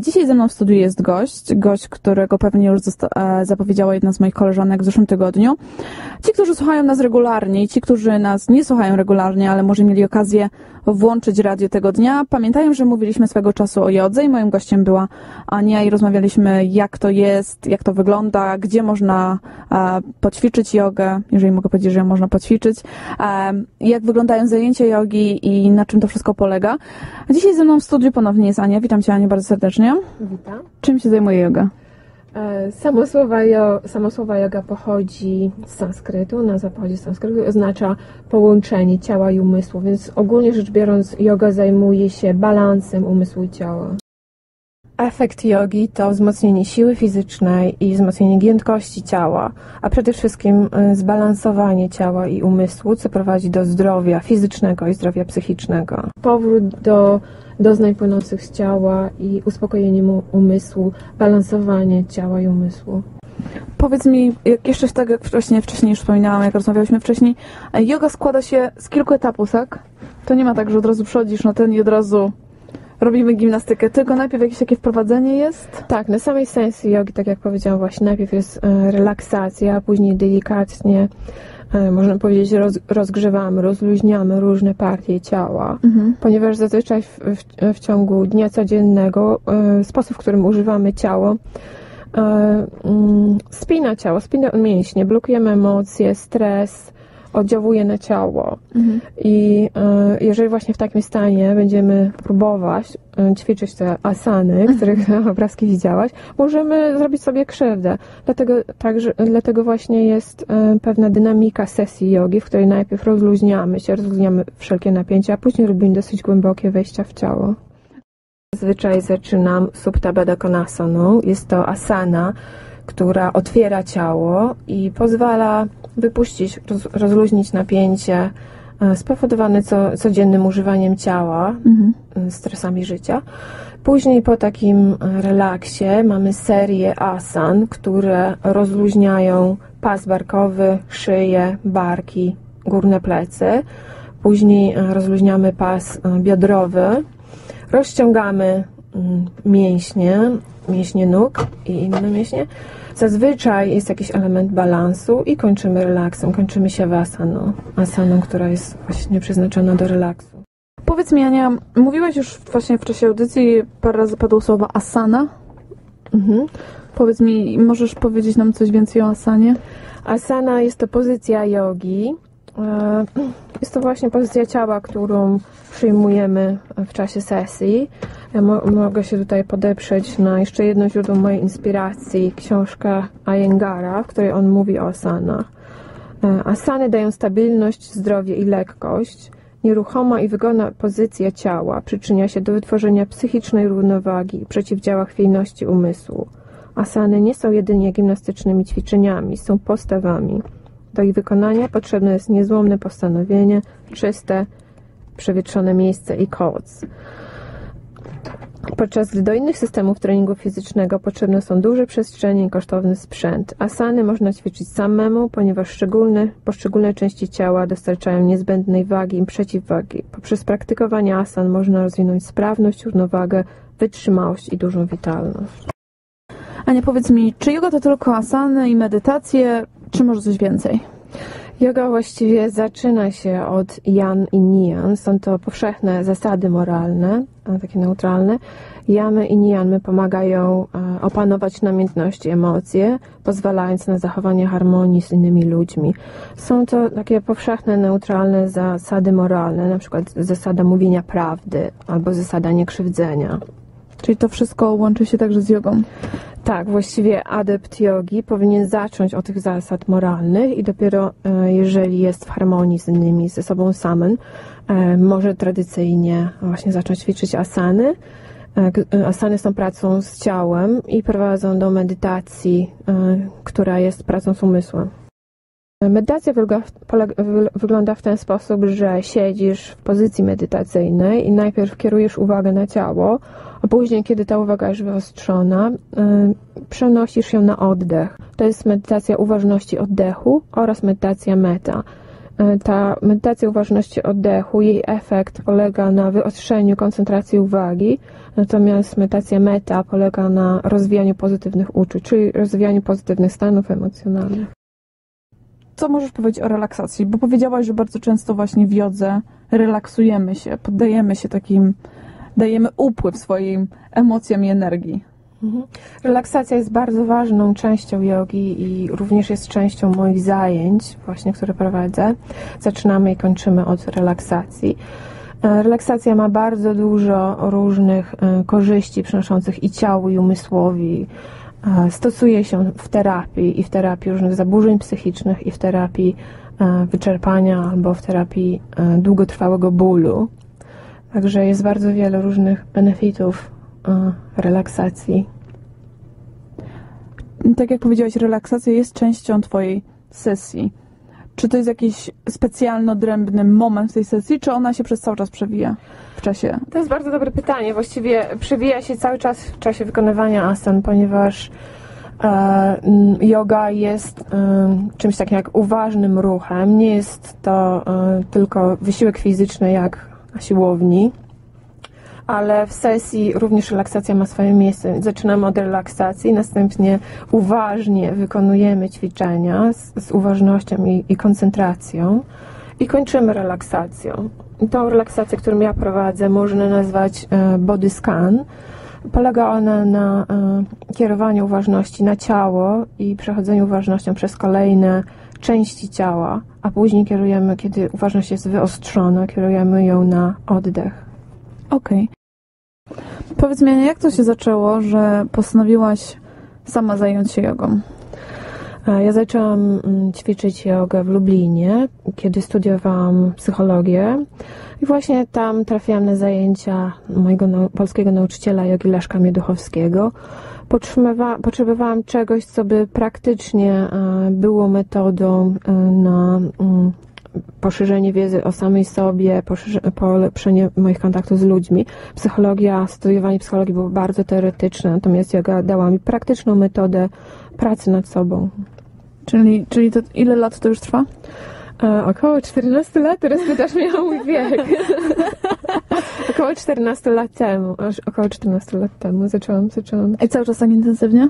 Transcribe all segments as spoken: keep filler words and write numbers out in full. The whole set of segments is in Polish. Dzisiaj ze mną w studiu jest gość, gość, którego pewnie już zapowiedziała jedna z moich koleżanek w zeszłym tygodniu. Ci, którzy słuchają nas regularnie i ci, którzy nas nie słuchają regularnie, ale może mieli okazję włączyć radio tego dnia, pamiętają, że mówiliśmy swego czasu o jodze i moim gościem była Ania i rozmawialiśmy, jak to jest, jak to wygląda, gdzie można poćwiczyć jogę, jeżeli mogę powiedzieć, że ją można poćwiczyć, jak wyglądają zajęcia jogi i na czym to wszystko polega. Dzisiaj ze mną w studiu ponownie jest Ania. Witam Cię, Aniu, bardzo serdecznie. Witam. Czym się zajmuje joga? Samo słowa, samo słowa joga pochodzi z sanskrytu, nazwa pochodzi z sanskrytu i oznacza połączenie ciała i umysłu, więc ogólnie rzecz biorąc joga zajmuje się balansem umysłu i ciała. Efekt jogi to wzmocnienie siły fizycznej i wzmocnienie giętkości ciała, a przede wszystkim zbalansowanie ciała i umysłu, co prowadzi do zdrowia fizycznego i zdrowia psychicznego. Powrót do doznań płynących z ciała i uspokojenie mu umysłu, balansowanie ciała i umysłu. Powiedz mi, jak jeszcze tak jak wcześniej, wcześniej już wspominałam, jak rozmawialiśmy wcześniej, joga składa się z kilku etapów, tak? To nie ma tak, że od razu przychodzisz na ten i od razu robimy gimnastykę, tylko najpierw jakieś takie wprowadzenie jest? Tak, na samej sensie jogi, tak jak powiedziałam właśnie, najpierw jest relaksacja, a później delikatnie, można powiedzieć, roz, rozgrzewamy, rozluźniamy różne partie ciała, mhm. ponieważ zazwyczaj w, w, w ciągu dnia codziennego sposób, w którym używamy ciało, spina ciało, spina mięśnie, blokujemy emocje, stres, oddziałuje na ciało. Mhm. I y, jeżeli właśnie w takim stanie będziemy próbować y, ćwiczyć te asany, których obrazki widziałaś, możemy zrobić sobie krzywdę. Dlatego, także, dlatego właśnie jest y, pewna dynamika sesji jogi, w której najpierw rozluźniamy się, rozluźniamy wszelkie napięcia, a później robimy dosyć głębokie wejścia w ciało. Zazwyczaj zaczynam Supta Baddha Konasaną. Jest to asana, która otwiera ciało i pozwala wypuścić, rozluźnić napięcie spowodowane co, codziennym używaniem ciała, mhm. stresami życia. Później po takim relaksie mamy serię asan, które rozluźniają pas barkowy, szyję, barki, górne plecy. Później rozluźniamy pas biodrowy, rozciągamy mięśnie, mięśnie nóg i inne mięśnie. Zazwyczaj jest jakiś element balansu i kończymy relaksem, kończymy się asaną, asaną, która jest właśnie przeznaczona do relaksu. Powiedz mi, Ania, mówiłaś już właśnie w czasie audycji, parę razy padło słowo asana. Mhm. Powiedz mi, możesz powiedzieć nam coś więcej o asanie? Asana jest to pozycja jogi. Jest to właśnie pozycja ciała, którą przyjmujemy w czasie sesji. Ja mo mogę się tutaj podeprzeć na jeszcze jedno źródło mojej inspiracji, książkę Ayengara, w której on mówi o asanach. Asany dają stabilność, zdrowie i lekkość. Nieruchoma i wygodna pozycja ciała przyczynia się do wytworzenia psychicznej równowagi i przeciwdziała chwiejności umysłu. Asany nie są jedynie gimnastycznymi ćwiczeniami, są postawami. Do ich wykonania potrzebne jest niezłomne postanowienie, czyste, przewietrzone miejsce i koc. Podczas gdy do innych systemów treningu fizycznego potrzebne są duże przestrzenie i kosztowny sprzęt. Asany można ćwiczyć samemu, ponieważ szczególne, poszczególne części ciała dostarczają niezbędnej wagi i przeciwwagi. Poprzez praktykowanie asan można rozwinąć sprawność, równowagę, wytrzymałość i dużą witalność. Ania, powiedz mi, czy joga to tylko asany i medytacje, czy może coś więcej? Joga właściwie zaczyna się od jan i nijan. Są to powszechne zasady moralne, takie neutralne. Jamy i nijamy pomagają opanować namiętności, emocje, pozwalając na zachowanie harmonii z innymi ludźmi. Są to takie powszechne, neutralne zasady moralne, na przykład zasada mówienia prawdy albo zasada niekrzywdzenia. Czyli to wszystko łączy się także z jogą? Tak, właściwie adept jogi powinien zacząć od tych zasad moralnych i dopiero jeżeli jest w harmonii z innymi, ze sobą samym, może tradycyjnie właśnie zacząć ćwiczyć asany. Asany są pracą z ciałem i prowadzą do medytacji, która jest pracą z umysłem. Medytacja wygląda w ten sposób, że siedzisz w pozycji medytacyjnej i najpierw kierujesz uwagę na ciało, a później, kiedy ta uwaga jest wyostrzona, przenosisz ją na oddech. To jest medytacja uważności oddechu oraz medytacja meta. Ta medytacja uważności oddechu, jej efekt polega na wyostrzeniu koncentracji uwagi, natomiast medytacja meta polega na rozwijaniu pozytywnych uczuć, czyli rozwijaniu pozytywnych stanów emocjonalnych. Co możesz powiedzieć o relaksacji? Bo powiedziałaś, że bardzo często właśnie w jodze relaksujemy się, poddajemy się takim, dajemy upływ swoim emocjom i energii. Relaksacja jest bardzo ważną częścią jogi i również jest częścią moich zajęć, właśnie, które prowadzę. Zaczynamy i kończymy od relaksacji. Relaksacja ma bardzo dużo różnych korzyści przynoszących i ciału, i umysłowi. Stosuje się w terapii i w terapii różnych zaburzeń psychicznych i w terapii wyczerpania albo w terapii długotrwałego bólu. Także jest bardzo wiele różnych benefitów relaksacji. Tak jak powiedziałaś, relaksacja jest częścią twojej sesji. Czy to jest jakiś specjalny, odrębny moment w tej sesji, czy ona się przez cały czas przewija w czasie? To jest bardzo dobre pytanie. Właściwie przewija się cały czas w czasie wykonywania asan, ponieważ yoga jest czymś takim jak uważnym ruchem. Nie jest to tylko wysiłek fizyczny jak na siłowni, ale w sesji również relaksacja ma swoje miejsce. Zaczynamy od relaksacji, następnie uważnie wykonujemy ćwiczenia z, z uważnością i, i koncentracją i kończymy relaksacją. I tą relaksację, którą ja prowadzę, można nazwać body scan. Polega ona na kierowaniu uważności na ciało i przechodzeniu uważnością przez kolejne części ciała, a później kierujemy, kiedy uważność jest wyostrzona, kierujemy ją na oddech. Okej. Okay. Powiedz mi, jak to się zaczęło, że postanowiłaś sama zająć się jogą? Ja zaczęłam ćwiczyć jogę w Lublinie, kiedy studiowałam psychologię i właśnie tam trafiłam na zajęcia mojego nau- polskiego nauczyciela jogi Leszka Mieduchowskiego. Potrzebowałam czegoś, co by praktycznie było metodą na poszerzenie wiedzy o samej sobie, polepszenie moich kontaktów z ludźmi. Psychologia, studiowanie psychologii było bardzo teoretyczne, natomiast joga dała mi praktyczną metodę pracy nad sobą. Czyli, czyli to ile lat to już trwa? E, około czternaście lat, teraz pytasz mnie o mój wiek. około czternaście lat temu, około czternaście lat temu zaczęłam, zaczęłam. I cały czas tak intensywnie?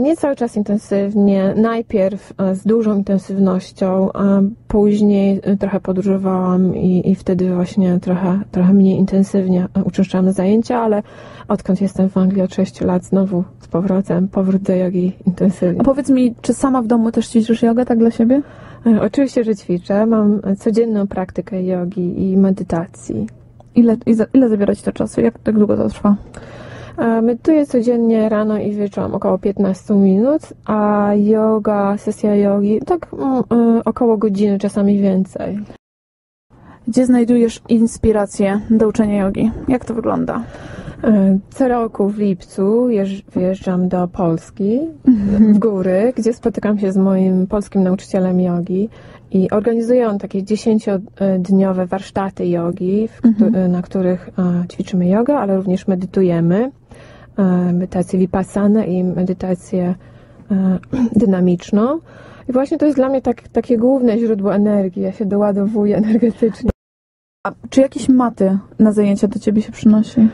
Nie cały czas intensywnie, najpierw z dużą intensywnością, a później trochę podróżowałam i, i wtedy właśnie trochę, trochę mniej intensywnie uczęszczałam na zajęcia, ale odkąd jestem w Anglii od sześciu lat znowu z powrotem, powrót do jogi intensywnie. A powiedz mi, czy sama w domu też ćwiczysz jogę tak dla siebie? Oczywiście, że ćwiczę. Mam codzienną praktykę jogi i medytacji. Ile, ile zabiera ci to czasu? Jak tak długo to trwa? Medytuję codziennie rano i wieczorem około piętnaście minut, a yoga, sesja jogi tak mm, około godziny, czasami więcej. Gdzie znajdujesz inspirację do uczenia jogi? Jak to wygląda? Co roku w lipcu wyjeżdżam do Polski, w góry, gdzie spotykam się z moim polskim nauczycielem jogi i organizuję on takie dziesięciodniowe warsztaty jogi, mhm. na których ćwiczymy jogę, ale również medytujemy, medytację vipassana i medytację dynamiczną. I właśnie to jest dla mnie tak, takie główne źródło energii, ja się doładowuję energetycznie. A czy jakieś maty na zajęcia do ciebie się przynosi?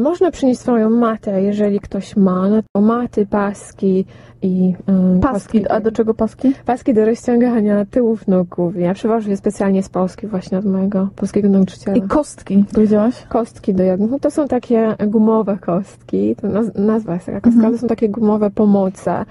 Można przynieść swoją matę, jeżeli ktoś ma. No to maty, paski i... Yy, paski, paski, a do czego paski? Paski do rozciągania tyłów nóg głównie. Ja przewożę je specjalnie z Polski właśnie od mojego polskiego nauczyciela. I kostki, powiedziałaś? Kostki do jogi. No to są takie gumowe kostki, to nazwa jest taka kostka, mhm. to są takie gumowe pomoce,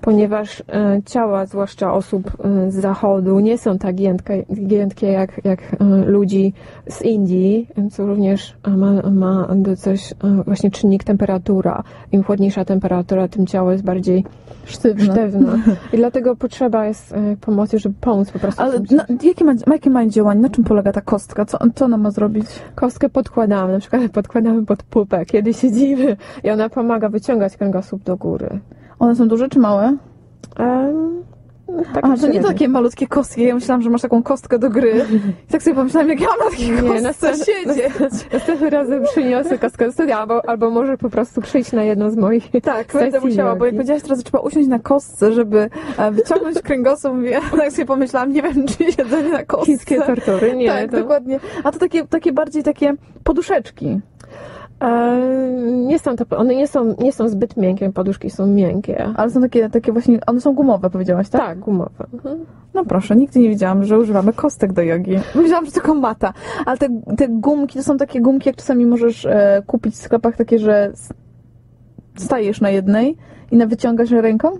ponieważ ciała, zwłaszcza osób z zachodu, nie są tak giętkie, giętkie jak, jak ludzi z Indii, co również ma, ma coś, właśnie czynnik temperatura. Im chłodniejsza temperatura, tym ciało jest bardziej sztywne. sztywne. I dlatego potrzeba jest pomocy, żeby pomóc po prostu. Ale no, jakie ma, jakie ma działanie? Na czym polega ta kostka? Co, co ona ma zrobić? Kostkę podkładamy, na przykład podkładamy pod pupę, kiedy siedzimy i ona pomaga wyciągać kręgosłup do góry. One są duże czy małe? Um, Tak A, że nie to takie malutkie kostki. Ja myślałam, że masz taką kostkę do gry. I tak sobie pomyślałam, jak ja mam takie kostki, na co siedzi. Następnym razem przyniosę kostkę do studia, albo, albo może po prostu przyjść na jedną z moich. Tak, będę musiała, bo jak powiedziałaś teraz, że trzeba usiąść na kostce, żeby wyciągnąć kręgosłup. Ja tak sobie pomyślałam, nie wiem, czy siedzenie na kostce. Chińskie tortury, nie. Tak, to... dokładnie. A to takie, takie bardziej takie poduszeczki. Nie są to, one nie są, nie są zbyt miękkie, poduszki są miękkie. Ale są takie, takie właśnie, one są gumowe, powiedziałaś, tak? Tak, gumowe. Mhm. No proszę, nigdy nie widziałam, że używamy kostek do jogi. Myślałam, że tylko mata. Ale te, te gumki, to są takie gumki, jak czasami możesz e, kupić w sklepach, takie, że stajesz na jednej i na wyciągasz ręką?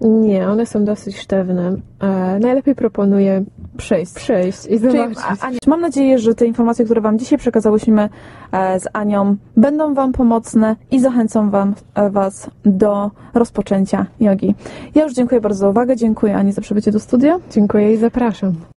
Nie, one są dosyć sztywne. E, najlepiej proponuję przejść. przejść i zobaczyć. Czyli, Mam nadzieję, że te informacje, które Wam dzisiaj przekazałyśmy e, z Anią, będą Wam pomocne i zachęcą wam, e, Was do rozpoczęcia jogi. Ja już dziękuję bardzo za uwagę. Dziękuję Ani za przybycie do studia. Dziękuję i zapraszam.